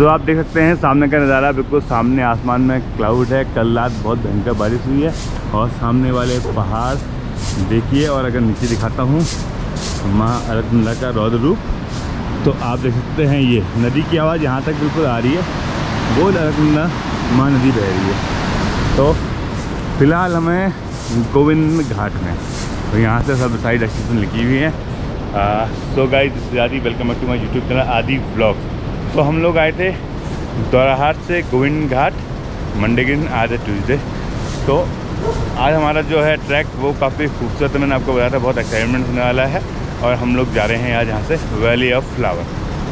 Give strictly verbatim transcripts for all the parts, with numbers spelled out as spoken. सो आप देख सकते हैं सामने का नज़ारा, बिल्कुल सामने आसमान में क्लाउड है। कल रात बहुत भयंकर बारिश हुई है और सामने वाले पहाड़ देखिए, और अगर नीचे दिखाता हूँ माँ अलकनंदा का रौद्र रूप, तो आप देख सकते हैं ये नदी की आवाज़ यहाँ तक बिल्कुल आ रही है, वो अलकनंदा माँ नदी बह रही है। तो फिलहाल हमें गोविंद घाट में, तो यहाँ से सब सारी डायरेक्शन लिखी हुई है। सो गाइस, दिस इज आदि, welcome back to my YouTube channel आदि व्लॉग्स। तो हम लोग आए थे दौराहाट से गोविंद घाट मंडे के दिन, आज है ट्यूसडे। तो आज हमारा जो है ट्रैक वो काफ़ी खूबसूरत है, मैंने आपको बताया था, बहुत एक्साइटमेंट होने वाला है। और हम लोग जा रहे हैं आज यहाँ से वैली ऑफ फ्लावर।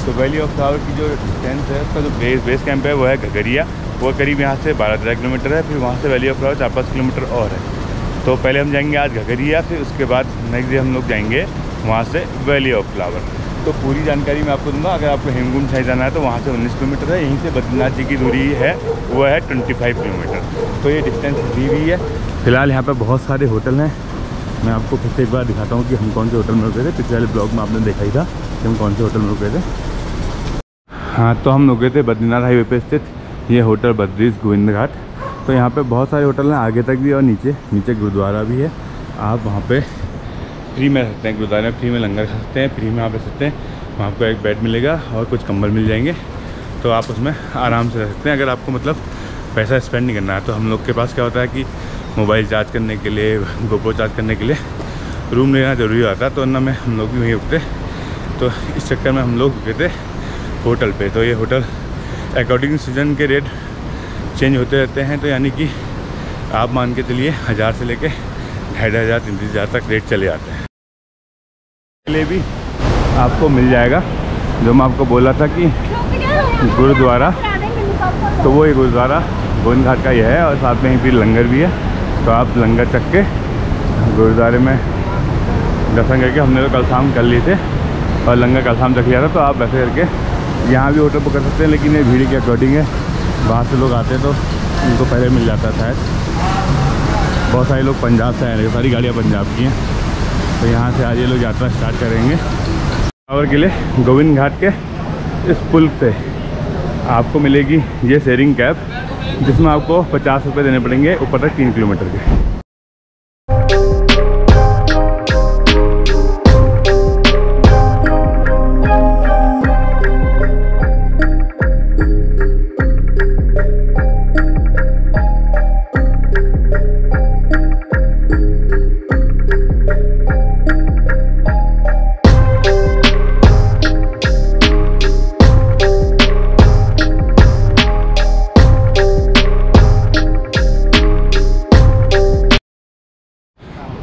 तो वैली ऑफ फ्लावर की जो डिस्टेंस है, उसका जो बेस बेस कैंप है वो है घगरिया, वो करीब यहाँ से बारह तेरह किलोमीटर है। फिर वहाँ से वैली ऑफ फ्लावर चार पाँच किलोमीटर और है। तो पहले हम जाएंगे आज घगरिया, फिर उसके बाद नेक्स्ट डे हम लोग जाएंगे वहाँ से वैली ऑफ फ्लावर। तो पूरी जानकारी मैं आपको दूंगा। अगर आपको हेमकुंड साहिब जाना है तो वहाँ से उन्नीस किलोमीटर है, यहीं से बद्रीनाथ जी की दूरी है वो है पच्चीस किलोमीटर। तो ये डिस्टेंस दी हुई है। फिलहाल यहाँ पर बहुत सारे होटल हैं, मैं आपको फिर से एक बार दिखाता हूँ कि हम कौन से होटल में रुके थे। पिछले वाले ब्लॉग में आपने देखा ही था कि हम कौन से होटल में रुके थे। हाँ, तो हम रुके थे बद्रीनाथ हाईवे पर स्थित ये होटल बद्रीस गोविंद घाट। तो यहाँ पर बहुत सारे होटल हैं आगे तक भी, और नीचे नीचे गुरुद्वारा भी है। आप वहाँ पर फ्री में रह सकते हैं, गुरुद्वारे में फ्री में लंगर खा सकते हैं, फ्री में आप रह सकते हैं। वहाँ आपको एक बेड मिलेगा और कुछ कंबल मिल जाएंगे, तो आप उसमें आराम से रह सकते हैं अगर आपको मतलब पैसा स्पेंड नहीं करना है। तो हम लोग के पास क्या होता है कि मोबाइल चार्ज करने के लिए, गोपो चार्ज करने के लिए रूम लेना ज़रूरी होता है, तो ना में हम लोग भी वहीं रुकते। तो इस चक्कर में हम लोग रुके थे होटल पर। तो ये होटल अकॉर्डिंग सीजन के रेट चेंज होते रहते हैं, तो यानी कि आप मान के चलिए हज़ार से लेके ढाई ढाई हज़ार तीन तीन हज़ार तक रेट चले जाते हैं। लिए भी आपको मिल जाएगा जो मैं आपको बोला था कि गुरुद्वारा, तो वो ये गुरुद्वारा गोविंद घाट का ये है, और साथ में ही फिर लंगर भी है। तो आप लंगर चख के गुरुद्वारे में दर्शन करके, हमने तो कल शाम कर लिए थे और लंगर कल शाम चख लिया था। तो आप वैसे करके यहाँ भी होटल बुक कर सकते हैं, लेकिन ये भीड़ के अकॉर्डिंग है। बाहर से लोग आते हैं तो उनको पहले मिल जाता था। बहुत सारे लोग पंजाब से आए, सारी गाड़ियाँ पंजाब की हैं। तो यहाँ से आज ये लोग यात्रा स्टार्ट करेंगे फ्लावर के लिए। गोविंद घाट के इस पुल पे आपको मिलेगी ये शेयरिंग कैब, जिसमें आपको पचास रुपये देने पड़ेंगे ऊपर तक तीन किलोमीटर के।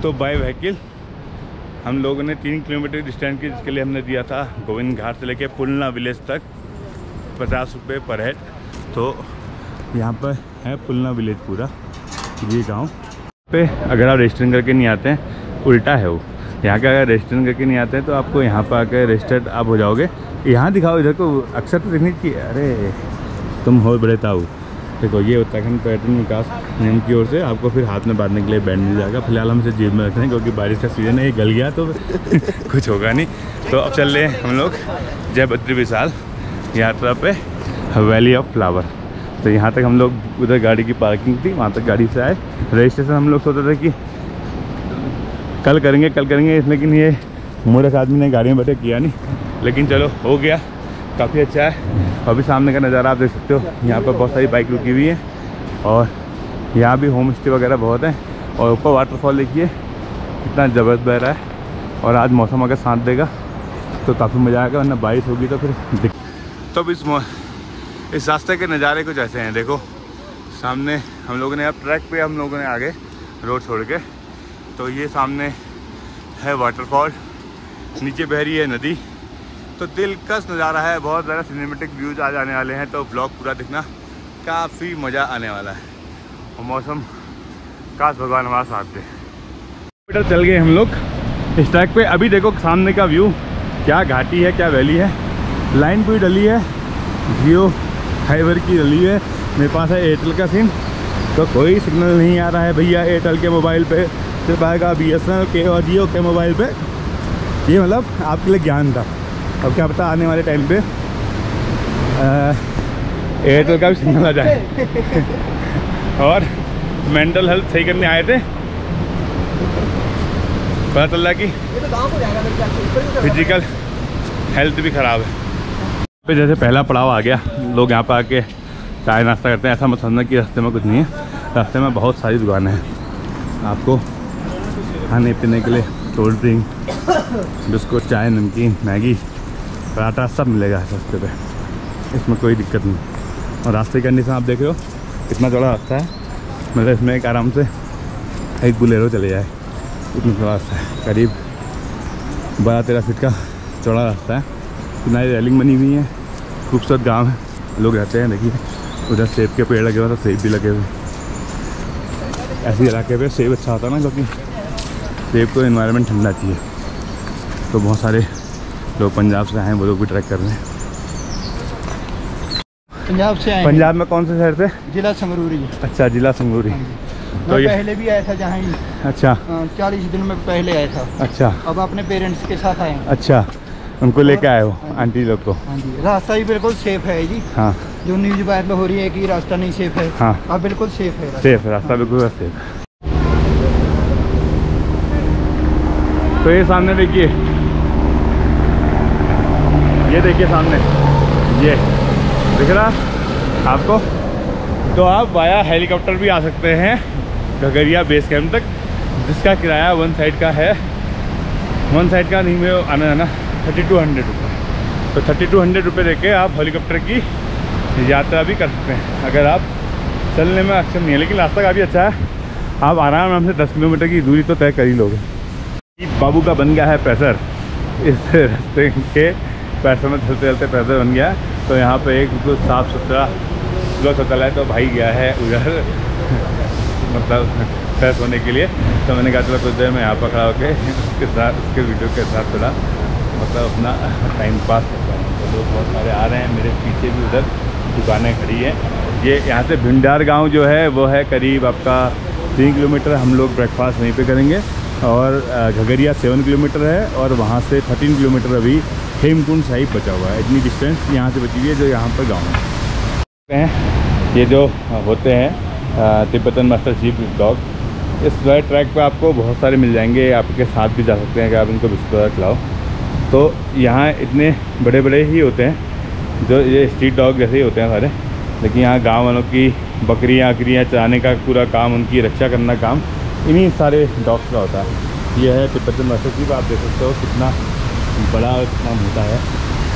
तो बाय व्हीकल हम लोगों ने तीन किलोमीटर डिस्टेंस की, जिसके लिए हमने दिया था गोविंद घाट से लेके पुलना विलेज तक पचास रुपये पर हेड। तो यहाँ पर है पुलना विलेज पूरा ये गांव पे। अगर आप रजिस्ट्रेशन करके नहीं आते हैं, उल्टा है वो यहाँ का, अगर रजिस्ट्रेशन करके नहीं आते हैं तो आपको यहाँ पर आकर रजिस्टर्ड आप हो जाओगे। यहाँ दिखाओ इधर को अक्सर तो देखने की, अरे तुम हो बड़े ताऊ। देखो, ये उत्तराखंड पर्यटन विकास निगम की ओर से आपको फिर हाथ में बांधने के लिए बैंड मिल जाएगा। फिलहाल हम इसे जेब में रखते हैं, क्योंकि बारिश का सीज़न है, ये गल गया तो कुछ होगा नहीं। तो अब चल रहे हैं हम लोग जय बद्री विशाल यात्रा पे वैली ऑफ फ्लावर। तो यहाँ तक हम लोग, उधर गाड़ी की पार्किंग थी, वहाँ तक गाड़ी से आए। रजिस्ट्रेशन हम लोग सोचते थे कि कल करेंगे कल करेंगे लेकिन ये मूर्ख आदमी ने गाड़ी में बैठे किया नहीं, लेकिन चलो हो गया, काफ़ी अच्छा है। अभी सामने का नज़ारा आप देख सकते हो, यहाँ पर बहुत सारी बाइक रुकी हुई है, और यहाँ भी होम स्टे वगैरह बहुत हैं। और ऊपर वाटरफॉल देखिए कितना ज़बरदस्त बह रहा है, और आज मौसम अगर साथ देगा तो काफ़ी मज़ा आएगा, वरना बारिश होगी तो फिर। तो अब इस इस रास्ते के नज़ारे कुछ ऐसे हैं। देखो सामने हम लोगों ने, अब ट्रैक पे हम लोगों ने आगे रोड छोड़ के, तो ये सामने है वाटरफॉल, नीचे बह रही है नदी। तो दिलकश नज़ारा है, बहुत ज़्यादा सिनेमेटिक व्यूज़ आज आने वाले हैं, तो ब्लॉग पूरा देखना, काफ़ी मज़ा आने वाला है। और मौसम का भगवान हमारा साथ दे। किलोमीटर चल गए हम लोग इस ट्रैक पे। अभी देखो सामने का व्यू, क्या घाटी है, क्या वैली है, लाइन पूरी डली है, जियो फाइबर की डली है। मेरे पास है एयरटेल का सिम, तो कोई सिग्नल नहीं आ रहा है भैया। एयरटेल के मोबाइल पर सिर्फ आएगा, बी एस एन एल के और जियो के मोबाइल पर। ये मतलब आपके लिए ज्ञान था। अब क्या पता आने वाले टाइम पे एयरटेल का भी सिग्नल आ जाए। और मेंटल हेल्थ सही करने आए थे, पता चल रहा कि फिजिकल हेल्थ भी ख़राब है। पे जैसे पहला पड़ाव आ गया, लोग यहाँ पर आके चाय नाश्ता करते हैं। ऐसा मत समझना कि रास्ते में कुछ नहीं है, रास्ते में बहुत सारी दुकानें हैं। आपको खाने पीने के लिए कोल्ड ड्रिंक, बिस्कुट, चाय, नमकीन, मैगी, पराठा सब मिलेगा रास्ते पे, इसमें कोई दिक्कत नहीं। और रास्ते की कंडीशन आप देख रहे हो, इतना थोड़ा रास्ता है, मतलब इसमें एक आराम से एक बुलेरो चले जाए इतना थोड़ा रास्ता है। करीब बारह तेरह फीट का चौड़ा रास्ता है। इतना ही रेलिंग बनी हुई है, खूबसूरत गांव है, लोग रहते हैं। देखिए उधर सेब के पेड़ लगे हुए हैं, तो सेब भी लगे हुए। ऐसे इलाके पे सेब अच्छा होता है ना, क्योंकि सेब को एनवायरनमेंट ठंडा चाहिए। तो बहुत सारे लोग पंजाब से आए हैं, वो लोग भी ट्रैक कर रहे हैं। पंजाब से आए हैं। पंजाब में कौन से शहर से? जिला संगरूरी। अच्छा, जिला संगरूरी। तो ये पहले भी आया था जहाँ ही। अच्छा। चालीस दिन में पहले आया था। अच्छा। अब अपने पेरेंट्स के साथ आए। अच्छा, उनको लेके आए हो आंटी लोग को? हाँ जी। रास्ता ही बिल्कुल सेफ है जी। हाँ, जो न्यूज वायरल हो रही है कि रास्ता नहीं सेफ है, हाँ अब बिल्कुल सेफ है। सेफ रास्ता, बिल्कुल सेफ है। तो ये सामने देखिए, ये देखिए सामने, ये दिख रहा आपको? तो आप वाया हेलीकॉप्टर भी आ सकते हैं घगरिया बेस कैंप तक, जिसका किराया वन साइड का है, वन साइड का नहीं में आना जाना थर्टी टू हंड्रेड रुपये। तो थर्टी टू हंड्रेड रुपये दे के आप हेलीकॉप्टर की यात्रा भी कर सकते हैं, अगर आप चलने में अक्षम नहीं है। लेकिन रास्ता काफ़ी अच्छा है, आप आराम आराम से दस किलोमीटर की दूरी तो तय कर ही लोगे। बाबू का बन गया है प्रेशर, इस रास्ते के पैसे में चलते चलते पैसे बन गया। तो यहाँ पे एक बिल्कुल साफ़ सुथरा स्लोच होटल है, तो भाई गया है उधर मतलब फ्रेश होने के लिए। तो मैंने कहा चलो कुछ देर में यहाँ पर खड़ा होकर उसके साथ उसके वीडियो के साथ थोड़ा मतलब अपना टाइम पास करता हूँ। तो लोग बहुत सारे आ रहे हैं, मेरे पीछे भी उधर दुकानें खड़ी हैं। ये यहाँ से भिंडार गाँव जो है वो है करीब आपका तीन किलोमीटर। हम लोग ब्रेकफास्ट वहीं पर करेंगे। और घगरिया सेवन किलोमीटर है, और वहाँ से थर्टीन किलोमीटर अभी हेमकुंड साहिब बचा हुआ है। इतनी डिस्टेंस यहाँ से बची हुई है, जो यहाँ पर गाँव है। ये जो होते हैं तिब्बतन मास्टिफ डॉग, इस ट्रैक पे आपको बहुत सारे मिल जाएंगे। आपके साथ भी जा सकते हैं कि आप इनको बिस्कुट खिलाओ। तो यहाँ इतने बड़े बड़े ही होते हैं, जो ये स्ट्रीट डॉग जैसे ही होते हैं सारे। लेकिन यहाँ गाँव वालों की बकरियाँ अकरियाँ चराने का पूरा काम, उनकी रक्षा करना काम इन्हीं सारे डॉग्स का होता है। यह है तिब्बतन मास्टिफ, आप देख सकते हो कितना बड़ा और कितना मोटा है।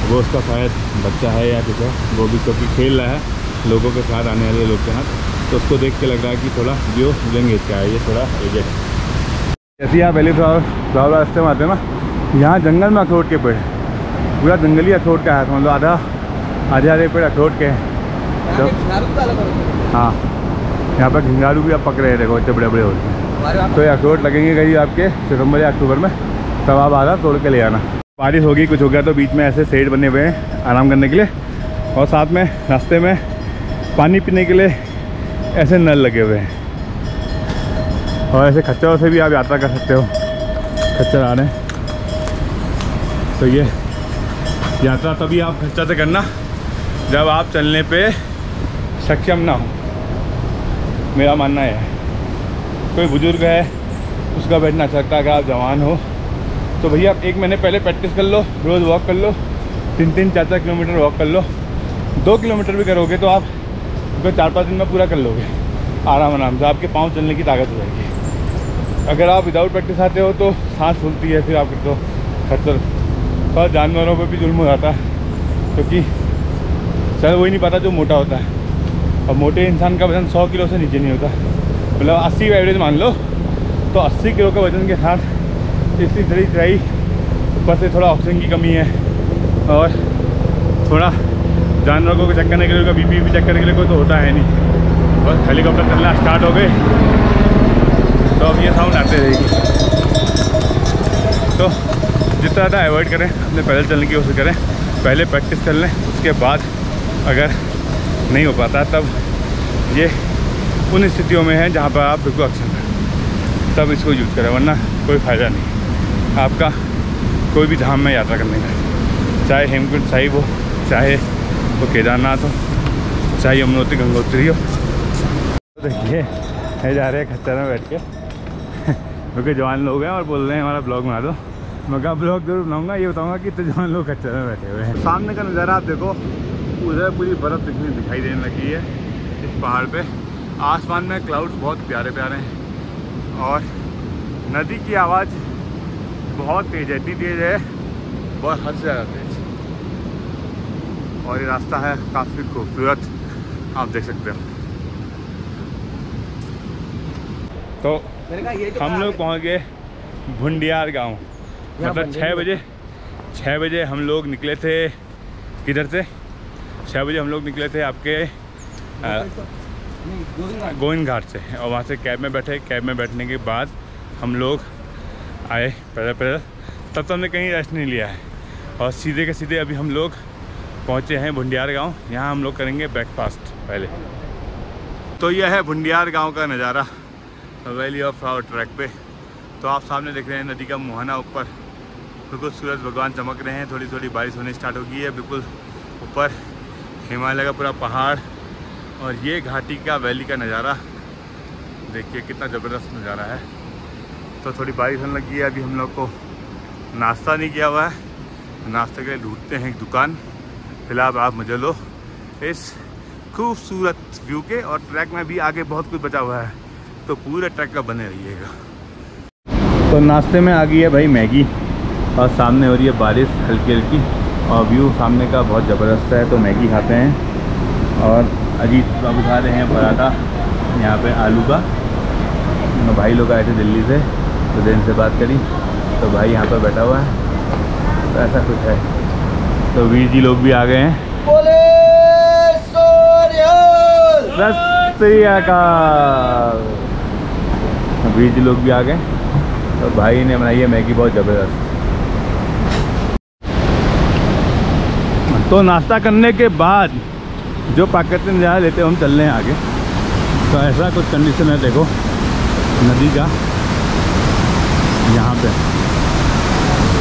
वो उसका शायद बच्चा है या कुछ है, वो भी क्योंकि खेल रहा है लोगों के साथ, आने वाले लोग के साथ। तो उसको देख के लग रहा है कि थोड़ा जियो लैंग्वेज का है, ये थोड़ा एजेड है। जैसे ही आप वैली फ्लावर फ्लावर रास्ते में आते हैं ना, यहाँ जंगल में अखरोट के पेड़, पूरा जंगली अखरोट का है, मतलब आधा आधे आधे पेड़ अखरोट के हैं। हाँ, यहाँ पर घिंगारू भी आप पकड़े हैं, देखो इतने बड़े बड़े होते हैं। तो ये अखरोट लगेंगे कहीं आपके सितंबर या अक्टूबर में, तब आप आधा तोड़ के ले आना। बारिश होगी कुछ होगा तो बीच में ऐसे शेड बने हुए हैं आराम करने के लिए, और साथ में रास्ते में पानी पीने के लिए ऐसे नल लगे हुए हैं। और ऐसे खच्चरों से भी आप यात्रा कर सकते हो, खच्चर आ रहे हैं। तो ये यात्रा तभी आप खच्चर से करना जब आप चलने पर सक्षम ना हो, मेरा मानना है। कोई बुजुर्ग है उसका बैठना अच्छा लगता है, अगर आप जवान हो तो भैया आप एक महीने पहले प्रैक्टिस कर लो, रोज़ वॉक कर लो, तीन तीन चार चार किलोमीटर वॉक कर लो। दो किलोमीटर भी करोगे तो आप तो चार पाँच दिन में पूरा कर लोगे आराम आराम से, आपके पाँव चलने की ताकत हो जाएगी। अगर आप विदाउट प्रैक्टिस आते हो तो सांस फूलती है, फिर आप तो खतर थोड़ा जानवरों पर भी जुल्म हो जाता है, क्योंकि सर वही नहीं पाता जो मोटा होता है। और मोटे इंसान का वजन सौ किलो से नीचे नहीं होता, मतलब अस्सी एवरेज मान लो, तो अस्सी किलो के वजन के साथ इसी थोड़ी चढ़ाई, ऊपर से थोड़ा ऑक्सीजन की कमी है, और थोड़ा जानवरों को चेक करने के लिए, बीपी भी चेक करने के लिए कोई तो होता है नहीं। बस हेलीकॉप्टर चलना स्टार्ट हो गए तो अब ये साउंड आते रहेगी। तो जितना ज़्यादा अवॉइड करें, अपने पैदल चलने की कोशिश करें, पहले प्रैक्टिस कर लें, उसके बाद अगर नहीं हो पाता तब ये उन स्थितियों में है जहाँ पर आप बिल्कुल अक्षम हैं, तब इसको यूज़ करें, वरना कोई फ़ायदा नहीं आपका कोई भी धाम में यात्रा करने का, चाहे हेमकुंड साहिब हो, चाहे वो केदारनाथ हो, चाहे यमुनोत्री गंगोत्री हो। देखिए ये जा रहे हैं खच्चर में बैठ के क्योंकि जवान लोग हैं और बोल रहे हैं हमारा ब्लॉग बना दो। मैं कहा ब्लॉग जरूर बनाऊंगा, ये बताऊंगा कि तो जवान लोग खच्चर में बैठे हुए हैं। सामने का नज़ारा आप देखो, उधर पूरी बर्फ़ दिखने दिखाई देने लगी है इस पहाड़ पे। आसमान में क्लाउड्स बहुत प्यारे प्यारे हैं और नदी की आवाज़ बहुत तेज़ है, इतनी तेज़ है बहुत हद से ज़्यादा तेज़। और ये रास्ता है काफ़ी खूबसूरत, आप देख सकते हो। तो हम लोग पहुँच गए भुंडियार गांव। मतलब छः बजे छः बजे हम लोग निकले थे किधर से, छः बजे हम लोग निकले थे आपके गोविंद घाट से और वहाँ से कैब में बैठे। कैब में बैठने के बाद हम लोग आए पैदल पैदल, तब तक हमने कहीं रेस्ट नहीं लिया है और सीधे के सीधे अभी हम लोग पहुँचे हैं भुंडियार गांव। यहाँ हम लोग करेंगे ब्रेकफास्ट पहले। तो यह है भुंडियार गांव का नज़ारा वैली ऑफ फ्लावर ट्रैक पे। तो आप सामने देख रहे हैं नदी का मुहाना ऊपर, बिल्कुल सूरज भगवान चमक रहे हैं। थोड़ी थोड़ी बारिश होनी स्टार्ट हो गई है बिल्कुल ऊपर, हिमालय का पूरा पहाड़। और ये घाटी का वैली का नज़ारा देखिए कितना ज़बरदस्त नज़ारा है। तो थोड़ी बारिश होने लगी है, अभी हम लोग को नाश्ता नहीं किया हुआ है। नाश्ते के लिए ढूंढते हैं एक दुकान। फिलहाल आप मज़े लो इस खूबसूरत व्यू के, और ट्रैक में भी आगे बहुत कुछ बचा हुआ है तो पूरे ट्रैक का बने रहिएगा। तो नाश्ते में आ गई है भाई मैगी और सामने हो रही है बारिश हल्की हल्की और व्यू सामने का बहुत ज़बरदस्त है तो मैगी खाते हैं। और अजीत बाबू खा रहे हैं पराठा यहाँ पे आलू का। भाई लोग आए थे दिल्ली से तो दिन से बात करी तो भाई यहाँ पर बैठा हुआ है, तो ऐसा कुछ है। तो वीर जी लोग भी आ गए हैं। वीर जी लोग भी आ गए तो भाई ने बनाई है मैगी बहुत ज़बरदस्त। तो नाश्ता करने के बाद जो पाकिस्तान में नज़ारा लेते हैं हम चल रहे हैं आगे। तो ऐसा कुछ कंडीशन है, देखो नदी का यहाँ पे,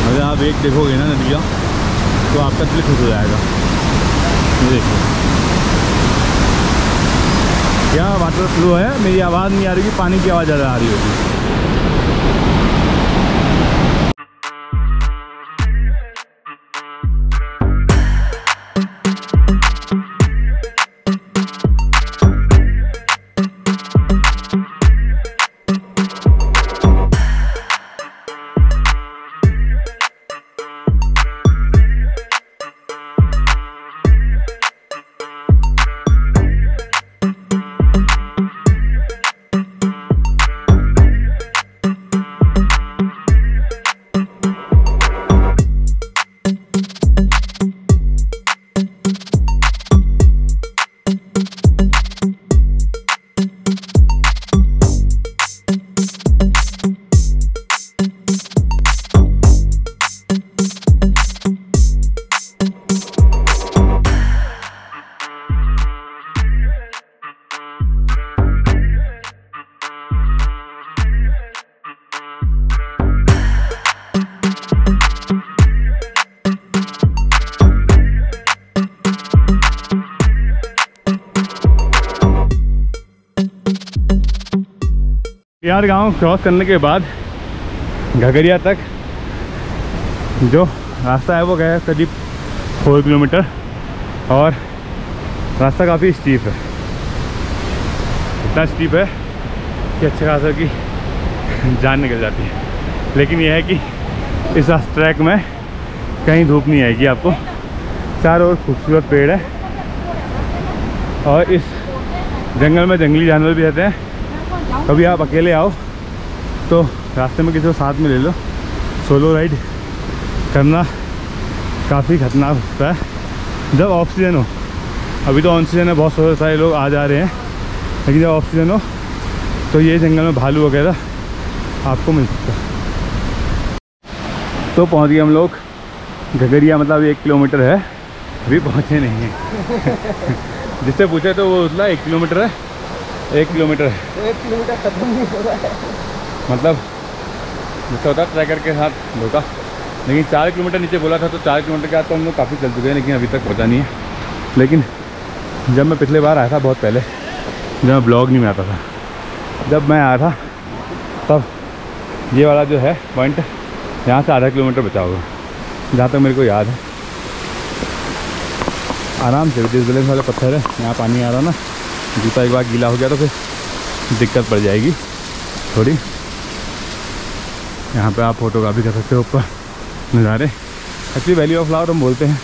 अगर आप एक देखोगे ना नदी का तो आपका दिल खुश हो जाएगा। देखो क्या वाटर फ्लो है, मेरी आवाज़ नहीं आ रही होगी, पानी की आवाज़ ज़्यादा आ रही होगी। यार गांव क्रॉस करने के बाद घगरिया तक जो रास्ता है वो गया है करीब फोर किलोमीटर और रास्ता काफ़ी स्टीप है। इतना स्टीप है कि अच्छे खासा की जान निकल जाती है। लेकिन यह है कि इस ट्रैक में कहीं धूप नहीं आएगी आपको, चारों ओर खूबसूरत पेड़ है और इस जंगल में जंगली जानवर भी रहते हैं। कभी आप अकेले आओ तो रास्ते में किसी को साथ में ले लो, सोलो राइड करना काफ़ी खतरनाक होता है जब ऑक्सीजन हो। अभी तो ऑक्सीजन है, बहुत सोलह सारे लोग आ जा रहे हैं, लेकिन जब ऑक्सीजन हो तो ये जंगल में भालू वगैरह आपको मिल सकता है। तो पहुँच गए हम लोग घगरिया, मतलब एक किलोमीटर है, अभी पहुँचे नहीं हैं। जिससे पूछे तो वो उतला एक किलोमीटर है, एक किलोमीटर है एक किलोमीटर खत्म नहीं हो रहा है। मतलब जैसा होता है ट्रैकर के साथ धोखा। लेकिन चार किलोमीटर नीचे बोला था तो चार किलोमीटर के बाद तो हम लोग काफ़ी चल चुके हैं, लेकिन अभी तक पहुंचा नहीं है। लेकिन जब मैं पिछले बार आया था, बहुत पहले, जब मैं ब्लॉग नहीं में आता था, जब मैं आया था तब ये वाला जो है पॉइंट यहाँ से आधा किलोमीटर बचा होगा, जहाँ तक मेरे को याद है। आराम से जिस विलेज वाले पत्थर है, यहाँ पानी आ रहा ना, जूता एक बार गीला हो गया तो फिर दिक्कत पड़ जाएगी थोड़ी। यहाँ पे आप फोटोग्राफी कर सकते हो ऊपर नज़ारे। एक्चुअली वैली ऑफ फ्लावर हम बोलते हैं,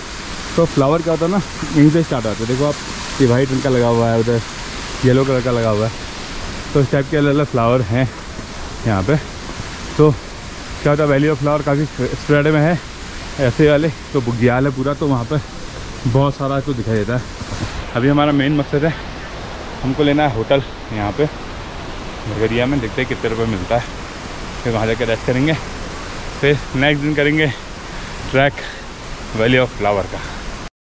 तो फ्लावर क्या होता है ना, यहीं से स्टार्ट होता है। देखो आप, ये वाइट रंग का लगा हुआ है, उधर येलो कलर का लगा हुआ है, तो इस टाइप के अलग अलग फ्लावर हैं यहाँ पर। तो क्या होता है, वैली ऑफ फ्लावर काफ़ी स्प्रेड में है, ऐसे वाले तो बुग्याल है पूरा, तो वहाँ पर बहुत सारा कुछ दिखाई देता है। अभी हमारा मेन मकसद है, हमको लेना है होटल यहाँ पे घंगरिया में, देखते हैं कितने रुपए मिलता है, फिर वहाँ जाकर रेस्ट करेंगे, फिर नेक्स्ट दिन करेंगे ट्रैक वैली ऑफ फ्लावर का।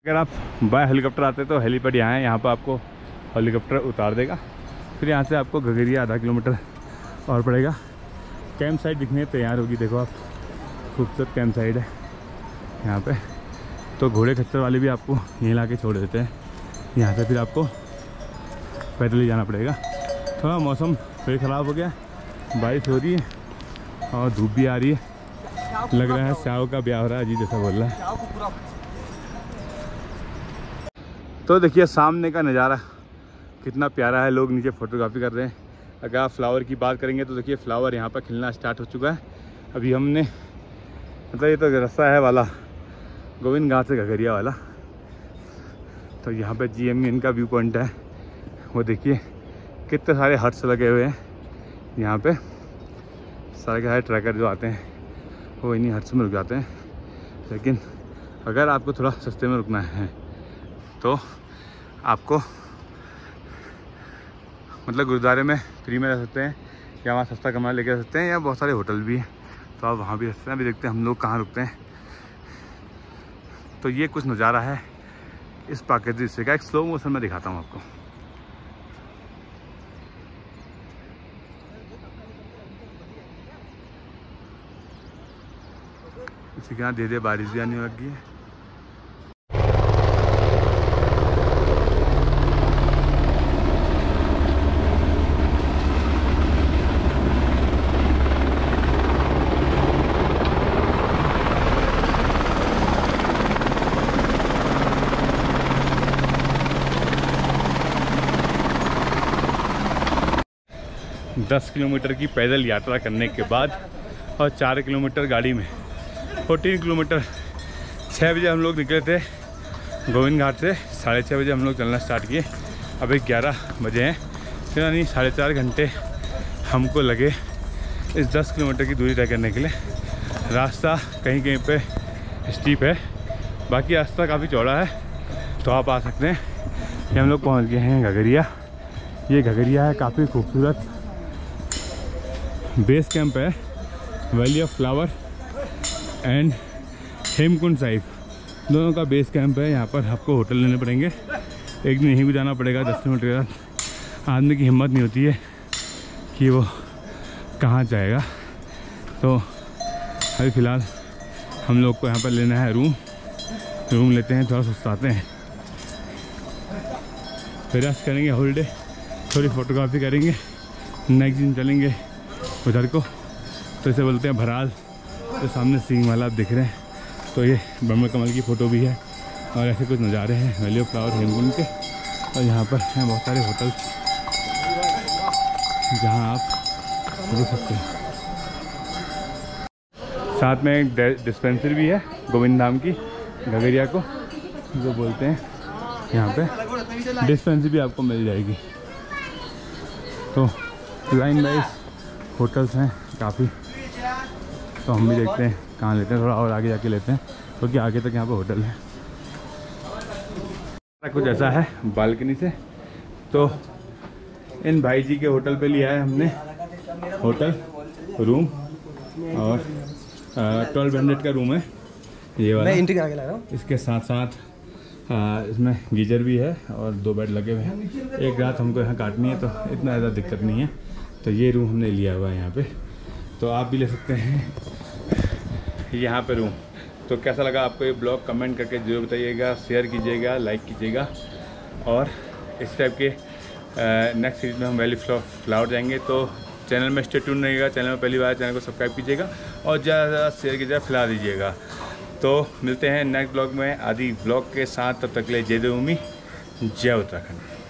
अगर आप बाय हेलीकॉप्टर आते तो हेलीपैड यहाँ है, यहाँ पर आपको हेलीकॉप्टर उतार देगा, फिर यहाँ से आपको घंगरिया आधा किलोमीटर और पड़ेगा। कैंप साइट दिखने तैयार होगी, देखो आप, खूबसूरत कैंप साइट है यहाँ पर। तो घोड़े खच्चर वाले भी आपको यहीं ला के छोड़ देते हैं, यहाँ से फिर आपको पैदल ही जाना पड़ेगा। थोड़ा मौसम फिर ख़राब हो गया, बारिश हो रही है और धूप भी आ रही है, लग रहा है स्याओ का ब्याह हो रहा है, अजीब जैसा बोल रहा है। तो देखिए सामने का नज़ारा कितना प्यारा है, लोग नीचे फ़ोटोग्राफी कर रहे हैं। अगर आप फ्लावर की बात करेंगे तो देखिए फ्लावर यहाँ पर खिलना स्टार्ट हो चुका है। अभी हमने मतलब ये तो रास्ता है वाला गोविंद घाट से घंगरिया वाला, तो यहाँ पर जी एम एन का व्यू पॉइंट है, वो देखिए कितने सारे हट्स लगे हुए हैं यहाँ पे। सारे के सारे ट्रैकर जो आते हैं वो इन्हीं हट्स में रुक जाते हैं, लेकिन अगर आपको थोड़ा सस्ते में रुकना है तो आपको मतलब गुरुद्वारे में फ्री में रह सकते हैं, या वहाँ सस्ता कमरा लेके रह सकते हैं, या बहुत सारे होटल भी हैं तो आप वहाँ भी रह सकते हैं। अभी देखते हैं हम लोग कहाँ रुकते हैं। तो ये कुछ नज़ारा है इस प्राकृतिक दृश्य का, एक स्लो मोशन में दिखाता हूँ आपको। इसी के यहाँ धीरे धीरे बारिश भी आने लगी है। दस किलोमीटर की पैदल यात्रा करने के बाद और चार किलोमीटर गाड़ी में, चौदह किलोमीटर। छः बजे हम लोग निकले थे गोविंद घाट से, साढ़े छः बजे हम लोग चलना स्टार्ट किए, अभी ग्यारह बजे हैं, फिर यानी साढ़े चार घंटे हमको लगे इस दस किलोमीटर की दूरी तय करने के लिए। रास्ता कहीं कहीं पे स्टीप है, बाकी रास्ता काफ़ी चौड़ा है, तो आप आ सकते हैं। ये हम लोग पहुंच गए हैं घंगरिया। ये घंगरिया है, काफ़ी खूबसूरत बेस कैंप है, valley of flower and Hemkund Sahib दोनों का बेस कैंप है। यहाँ पर आपको होटल लेने पड़ेंगे, एक दिन यहीं भी जाना पड़ेगा दस मिनट के बाद। आदमी की हिम्मत नहीं होती है कि वो कहाँ जाएगा, तो अभी फ़िलहाल हम लोग को यहाँ पर लेना है रूम। रूम लेते हैं, थोड़ा सुस्ताते हैं, फिर रेस्ट करेंगे, होल डे थोड़ी फ़ोटोग्राफी करेंगे, नेक्स्ट दिन चलेंगे उधर को। तो इसे बोलते हैं भराल, तो सामने सींग वाला आप दिख रहे हैं, तो ये ब्रह्मा कमल की फ़ोटो भी है। और ऐसे कुछ नज़ारे हैं वैली ऑफ फ्लावर हेमकुंड के। और यहाँ पर हैं बहुत सारे होटल्स जहाँ आप रुक सकते हैं। साथ में एक डिस्पेंसरी भी है गोविंद धाम की, घंगरिया को जो बोलते हैं, यहाँ पे डिस्पेंसरी भी आपको मिल जाएगी। तो लाइन वाइज होटल्स हैं काफ़ी, तो हम भी देखते हैं कहाँ लेते हैं, थोड़ा और आगे जाके लेते हैं क्योंकि तो आगे तक यहाँ पर होटल है। कुछ ऐसा है बालकनी से, तो इन भाई जी के होटल पे लिया है हमने होटल रूम, और ट्वेल्व हंड्रेड का रूम है ये वाला। मैं इसके साथ साथ आ, इसमें गीजर भी है और दो बेड लगे हुए हैं। एक रात हमको यहाँ काटनी है तो इतना ज़्यादा दिक्कत नहीं है, तो ये रूम हमने लिया हुआ है यहाँ पे, तो आप भी ले सकते हैं यहाँ पे रूम। तो कैसा लगा आपको ये ब्लॉग, कमेंट करके जरूर बताइएगा, शेयर कीजिएगा, लाइक कीजिएगा, और इस टाइप के नेक्स्ट सीरीज में हम वैली फ्लावर जाएंगे। तो चैनल में स्टे ट्यून रहिएगा, चैनल में पहली बार चैनल को सब्सक्राइब कीजिएगा और ज़्यादा से ज़्यादा शेयर कीजिएगा, फैला दीजिएगा। तो मिलते हैं नेक्स्ट ब्लॉग में आदि ब्लॉग के साथ, तब तक ले जय देवभूमि, जय उत्तराखंड।